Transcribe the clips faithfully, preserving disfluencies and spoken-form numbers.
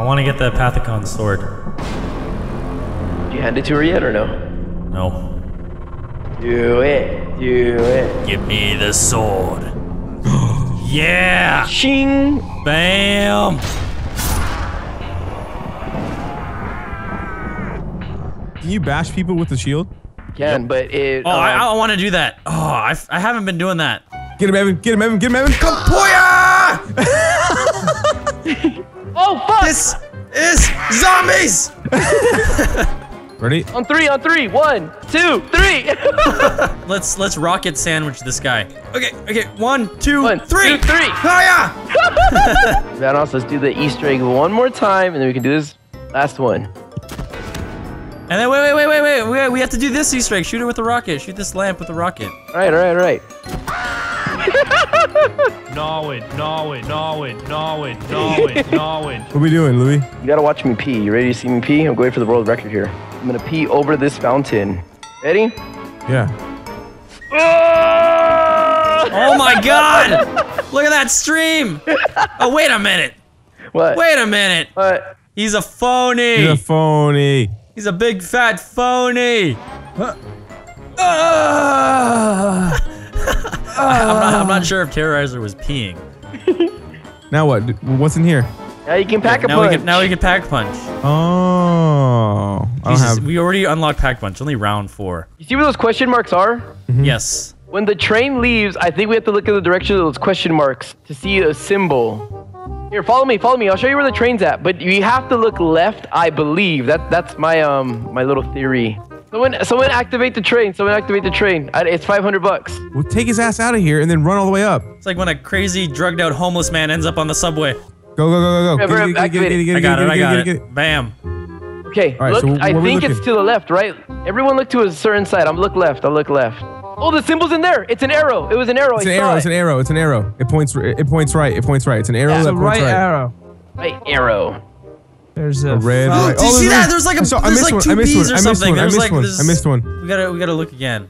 I want to get the Apothicon Sword. Did you hand it to her yet or no? No. Do it. Do it. Give me the sword. Yeah! Ching! Bam! Can you bash people with the shield? Can, yep. But it... Oh, um, I, I want to do that. Oh, I, I haven't been doing that. Get him, Evan. Get him, Evan. Get him, Evan. Capoya! Oh, fuck! This is zombies! Ready? On three, on three. One, two, three. let's let's rocket sandwich this guy. Okay, okay. One, two, one, three. Two, three. Hiya! Vanoss, let's do the Easter egg one more time, and then we can do this last one. And then wait, wait, wait, wait, wait. We, we have to do this Easter egg. Shoot it with a rocket. Shoot this lamp with a rocket. All right, all right, all right. Norwin, Norwin, Norwin, Norwin, Norwin, Norwin. What are we doing, Louis? You gotta watch me pee. You ready to see me pee? I'm going for the world record here. I'm gonna pee over this fountain. Ready? Yeah. Oh my god! Look at that stream! Oh, wait a minute. What? Wait a minute. What? He's a phony. He's a phony. He's a big fat phony. Huh? Uh. I, I'm, not, I'm not sure if Terrorizer was peeing. Now what? What's in here? Now you can pack yeah, a now punch. We can, now we can pack punch. Oh. I don't have... We already unlocked pack punch. Only round four. You see where those question marks are? Mm-hmm. Yes. When the train leaves, I think we have to look in the direction of those question marks to see a symbol. Here, follow me, follow me. I'll show you where the train's at. But you have to look left, I believe. That that's my um my little theory. Someone, someone activate the train. Someone activate the train. It's five hundred bucks. Well, take his ass out of here and then run all the way up. It's like when a crazy, drugged out homeless man ends up on the subway. Go, go, go, go, go. I got it, I got it. Bam. Okay, right, look, so I think it's to the left, right? Everyone look to a certain side. I'm look left, I'll look left. Oh, the symbol's in there. It's an arrow. It was an arrow. It's an arrow, it's an arrow, it's an arrow. It points, it points right, it points right. It's an arrow that points right. It's a right arrow. Right arrow. There's a, a red. Oh, do you see that? There's like a. There's like two bees or something. I missed one. We gotta, we gotta look again.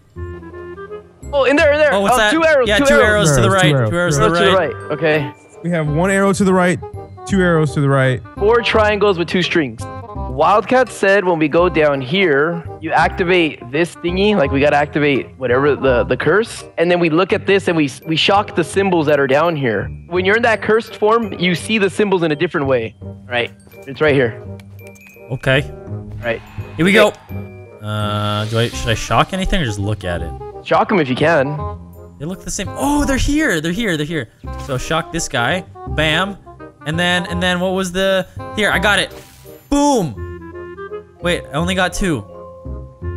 Oh, in there, in there. Oh, what's oh, that? Two arrows. Yeah, two, two arrows, arrows to the right. Two arrows, two arrows, two arrows, two arrows to the right. Okay. We have one arrow to the right, two arrows to the right. Four triangles with two strings. Wildcat said when we go down here, you activate this thingy. Like we gotta activate whatever the the curse, and then we look at this and we we shock the symbols that are down here. When you're in that cursed form, you see the symbols in a different way. All right. It's right here. Okay. Right. Here we okay. go. Uh, do I should I shock anything or just look at it? Shock them if you can. They look the same. Oh, they're here. They're here. They're here. So shock this guy. Bam. And then and then what was the? Here, I got it. Boom. Wait, I only got two.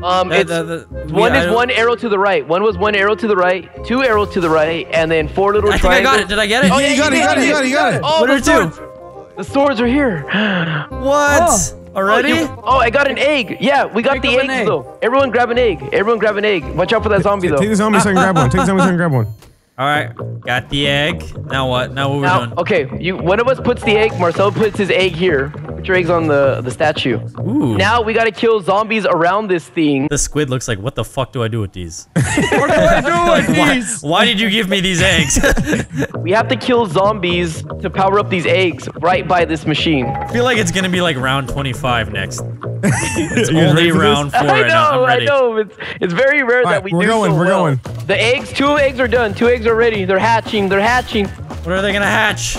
Um, that, it's, the, the, we, one is one arrow to the right. One was one arrow to the right. Two arrows to the right, and then four little I triangles. I think I got it. Did I get it? Oh yeah, you got it. You got it. You got it. You got it. Oh, what are two? The swords are here. What? Oh. Already? Oh, you, oh, I got an egg. Yeah, we got Pick the eggs, egg. though. Everyone grab an egg. Everyone grab an egg. Watch out for that zombie, though. Take the zombie so I can grab one. Take the zombie so I can grab one. All right. Got the egg. Now what? Now what now, we're doing? Okay, you, one of us puts the egg. Marcel puts his egg here. Put your eggs on the, the statue. Ooh. Now we got to kill zombies around this thing. The squid looks like, what the fuck do I do with these? What do I do with like, these? Why, why did you give me these eggs? We have to kill zombies to power up these eggs right by this machine. I feel like it's going to be like round twenty-five next. It's only round four. I know, I know. It's, it's very rare that we do so well. We're going, we're going. The eggs, two eggs are done. Two eggs are ready. They're hatching. They're hatching. What are they gonna hatch?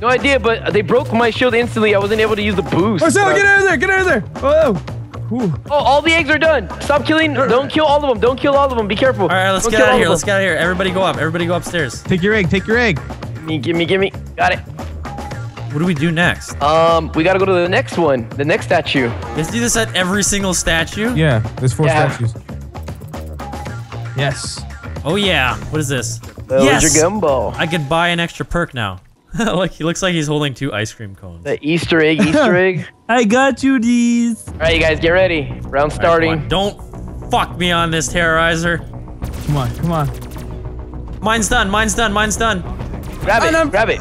No idea, but they broke my shield instantly. I wasn't able to use the boost. Marcel, get out of there! Get out of there! Whoa! Ooh. Oh, all the eggs are done. Stop killing. Don't kill all of them. Don't kill all of them. Be careful. All right, let's Don't get out of here. Let's get out of here. Everybody go up. Everybody go upstairs. Take your egg. Take your egg. Give me, give me, give me. Got it. What do we do next? Um, we gotta go to the next one. The next statue. Let's do this at every single statue. Yeah, there's four yeah. statues. Yes. Oh yeah, what is this? That yes! was your gumball. I could buy an extra perk now. Look, he looks like he's holding two ice cream cones. The Easter egg, Easter egg. I got you these. All right, you guys, get ready. Round right, starting. Don't fuck me on this Terrorizer. Come on, come on. Mine's done, mine's done, mine's done. Grab it, grab it.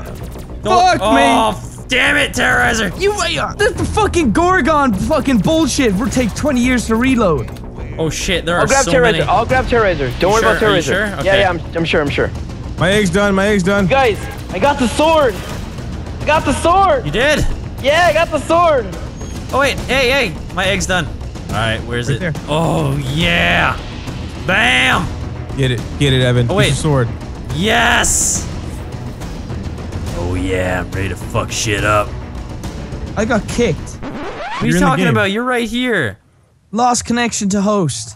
Don't, fuck oh, me. Damn it, Terrorizer. You, that's the fucking Gorgon fucking bullshit. It'll take twenty years to reload. Oh shit, there I'll are grab so many. I'll grab Terrorizer. Don't worry sure? about Terrorizer. Sure? Okay. Yeah, yeah, I'm, I'm sure, I'm sure. My egg's done, my egg's done. Guys, I got the sword. I got the sword. You did? Yeah, I got the sword. Oh wait, hey, hey, my egg's done. All right, where's right it? There. Oh yeah, bam! Get it, get it, Evan. Oh wait, sword. Yes. Oh yeah, I'm ready to fuck shit up. I got kicked. What are you talking about? You're right here. Lost connection to host.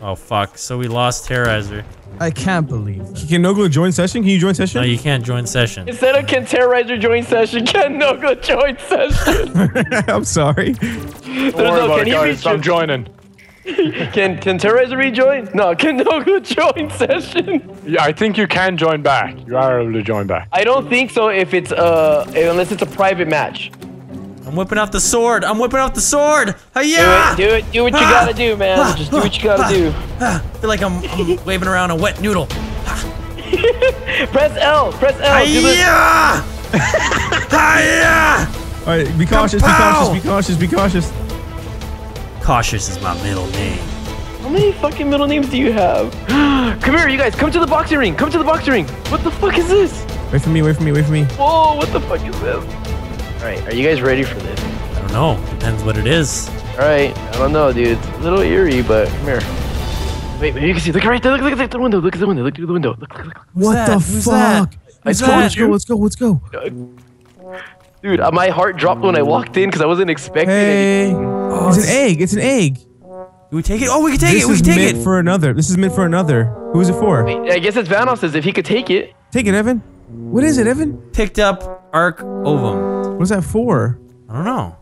Oh fuck! So we lost Terrorizer. I can't believe that. Can Nogla join session? Can you join session? No, you can't join session. Instead of can Terrorizer join session, can Nogla join session? I'm sorry. Don't worry about it, guys. I'm joining. Can can Terrorizer rejoin? No, can Nogla join session? Yeah, I think you can join back. You are able to join back. I don't think so if it's uh unless it's a private match. I'm whipping out the sword. I'm whipping out the sword. Hi-ya! Do it. Do it. Do what you gotta do, man. Just do what you gotta do. I feel like I'm, I'm waving around a wet noodle. Press L. Press L. Hi-ya! Hi-ya! All right. Be cautious. Be cautious. Be cautious. Be cautious. Cautious is my middle name. How many fucking middle names do you have? Come here, you guys. Come to the boxing ring. Come to the boxing ring. What the fuck is this? Wait for me. Wait for me. Wait for me. Whoa! What the fuck is this? Alright, are you guys ready for this? I don't know. Depends what it is. Alright, I don't know, dude. It's a little eerie, but come here. Wait, wait, you can see. Look right there. Look, look, look at the window. Look at the window. Look at the window. Look, look, look. What that? the Who's fuck? I told that? you. Let's go, let's go, let's go. Dude, uh, my heart dropped when I walked in because I wasn't expecting hey. it. Oh, it's an egg. It's an egg. Do we take it? Oh, we can take this it. We can take it. This is meant for another. This is meant for another. Who is it for? Wait, I guess it's Vanoss's. If he could take it. Take it, Evan. What is it, Evan? Picked up Arc Ovum. What's that for? I don't know.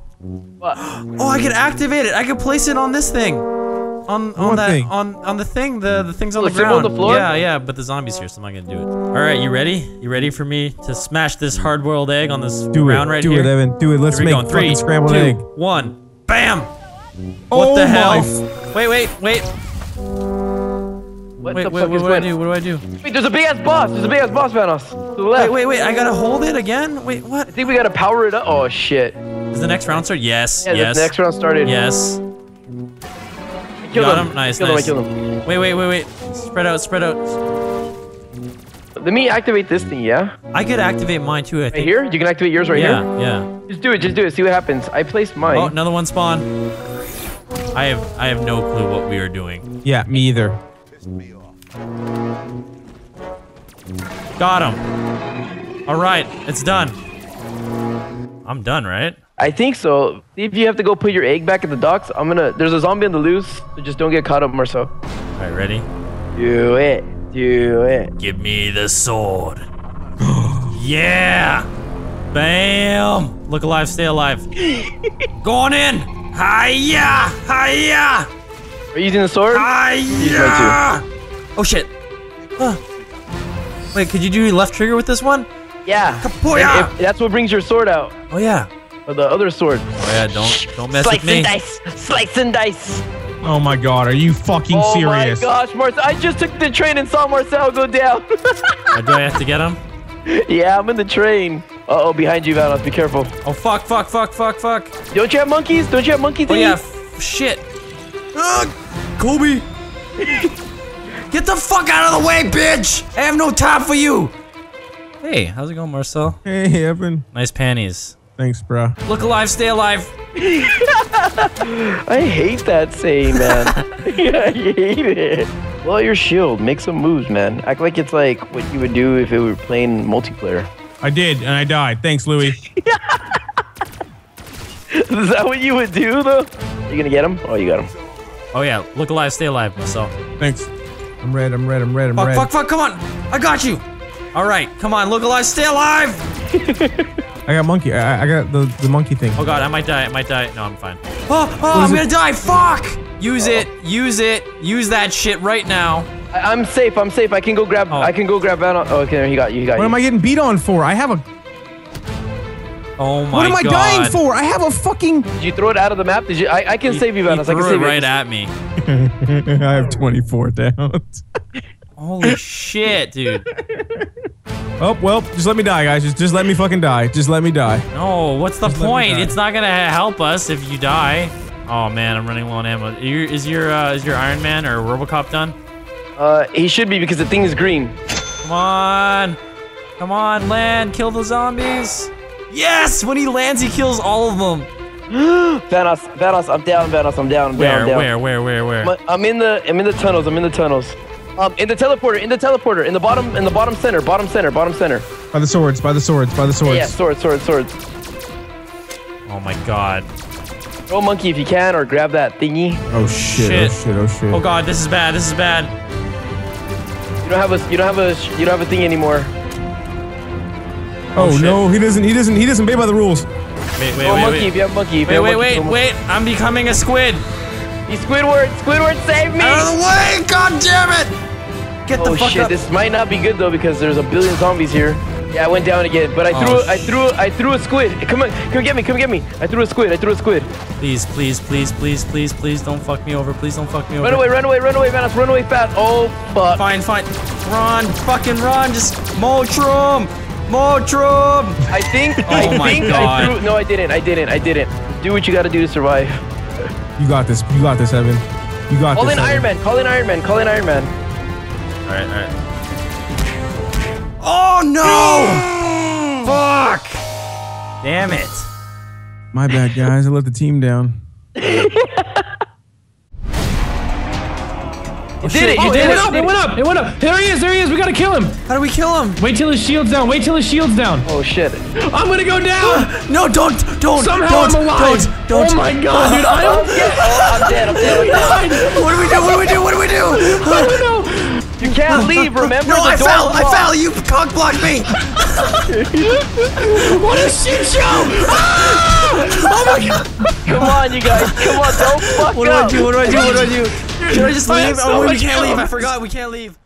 What? Oh, I can activate it. I can place it on this thing. On on what that thing? on on the thing. The the things on the, the ground. On the floor? Yeah, yeah. But the zombies here, so I'm not gonna do it. All right, you ready? You ready for me to smash this hard-boiled egg on this do ground it, right do here? Do it, Evan. Do it. Let's make a fucking scrambled two, egg. One. Bam. Oh, what the hell? Wait, wait, wait. What wait, the wait, fuck what, is what do I do? What do I do? Wait, there's a big ass boss. There's a big ass boss, Vanoss. To the left. Wait, wait, wait. I gotta hold it again? Wait, what? I think we gotta power it up. Oh, shit. Is the next round start? Yes. Yeah, yes. The next round started. Yes. I killed Got him. him. Nice, killed nice. Him, I killed him. Wait, wait, wait, wait. Spread out, spread out. Let me activate this thing, yeah? I could activate mine too, I think. Right here? You can activate yours right yeah, here? Yeah, yeah. Just do it, just do it. See what happens. I placed mine. Oh, another one spawned. I have, I have no clue what we are doing. Yeah, me either. Me off. Got him. All right, it's done. I'm done, right? I think so. If you have to go put your egg back at the docks, I'm gonna. There's a zombie on the loose, so just don't get caught up, Marcel. All right, ready? Do it. Do it. Give me the sword. Yeah. Bam. Look alive, stay alive. Going in. Hiya. Hiya. Are you using the sword? Yeah. Oh shit. Huh. Wait, could you do left trigger with this one? Yeah. Capoya! If, if that's what brings your sword out. Oh yeah. Or the other sword. Oh yeah, don't don't mess Slice with me. Slice and dice. Slice and dice. Oh my god, are you fucking oh serious? Oh my gosh, Marcel. I just took the train and saw Marcel go down. uh, do I have to get him? Yeah, I'm in the train. Uh-oh, behind you, Vanoss. Be careful. Oh fuck, fuck, fuck, fuck, fuck. Don't you have monkeys? Don't you have monkeys? Oh yeah, f shit. Ugh. Kobe! Get the fuck out of the way, bitch! I have no time for you! Hey, how's it going, Marcel? Hey, Evan. Nice panties. Thanks, bro. Look alive, stay alive. I hate that saying, man. I hate it. Well, your shield. Make some moves, man. Act like it's like what you would do if it were playing multiplayer. I did, and I died. Thanks, Louis. Is that what you would do, though? You gonna get him? Oh, you got him. Oh yeah, look alive, stay alive, Marcel. Thanks. I'm red, I'm red, I'm red, I'm fuck, red. Fuck, fuck, come on! I got you! Alright, come on, look alive, stay alive! I got monkey, I, I got the, the monkey thing. Oh god, I might die, I might die. No, I'm fine. Oh, oh I'm gonna it? die, fuck! Use oh. it, use it, use that shit right now. I, I'm safe, I'm safe, I can go grab, oh. I can go grab Vanoss. Oh, okay, he got you, he got what you. What am I getting beat on for? I have a... Oh my god. What am I god. dying for? I have a fucking... Did you throw it out of the map? Did you? I, I can he, save you, Vanoss. I can save you. right at me. I have twenty-four downs. Holy shit, dude. Oh, well, just let me die, guys. Just, just let me fucking die. Just let me die. No, what's the just point? It's not gonna help us if you die. Oh man, I'm running low on ammo. Is your, uh, is your Iron Man or Robocop done? Uh, he should be because the thing is green. Come on. Come on, land. Kill the zombies. Yes! When he lands, he kills all of them. Vanoss, Vanoss, I'm down, Vanoss, I'm down, I'm where, down, down. Where, where, where, where, where? I'm in the, I'm in the tunnels, I'm in the tunnels. Um, in the teleporter, in the teleporter, in the bottom, in the bottom center, bottom center, bottom center. By the swords, by the swords, by the swords. Yeah, swords, swords, swords. Oh my god. Throw a monkey if you can, or grab that thingy. Oh shit, shit. Oh shit, oh shit. Oh god, this is bad, this is bad. You don't have a, you don't have a, you don't have a thing anymore. Oh, oh no, he doesn't, he doesn't, he doesn't obey by the rules. Wait, wait, throw wait, a monkey wait. If you have monkey. If wait, you have wait, monkey, wait, wait, I'm becoming a squid. You Squidward, Squidward, save me! Out of the way, god damn it! Get the oh fuck shit! Up. This might not be good though because there's a billion zombies here. Yeah, I went down again, but I oh, threw, a, I threw, a, I threw a squid. Come on, come get me, come get me! I threw a squid, I threw a squid. Please, please, please, please, please, please don't fuck me over. Please don't fuck me over. Run away, run away, run away, Vanoss, run away fast! Oh fuck! Fine, fine, run, fucking run! Just Molotrum, Molotrum! I think, oh I my think god. I threw. No, I didn't, I didn't, I didn't. Do what you gotta do to survive. You got this, you got this, Evan. You got call this. Call in Iron Man, call in Iron Man, call in Iron Man. All right, all right. Oh no! Fuck! Damn it! My bad, guys. I let the team down. You did it! You did it! It went up! It went up! There he is! There he is! We gotta kill him! How do we kill him? Wait till his shield's down! Wait till his shield's down! Oh shit! I'm gonna go down! No! Don't! Don't! Somehow I'm alive! Don't! Don't! Oh my god, dude! I'm dead! I'm dead! I'm dead! What do we do? What do we do? What do we do? I don't know. You can't leave, remember? No, the I door fell! Block. I fell! You cock blocked me! What a shit show! Ah! Oh my god! Come on, you guys! Come on, don't fuck what up! What do I do? What do I do? What do I do? Should I just leave? Oh, so we can't leave! I forgot! We can't leave!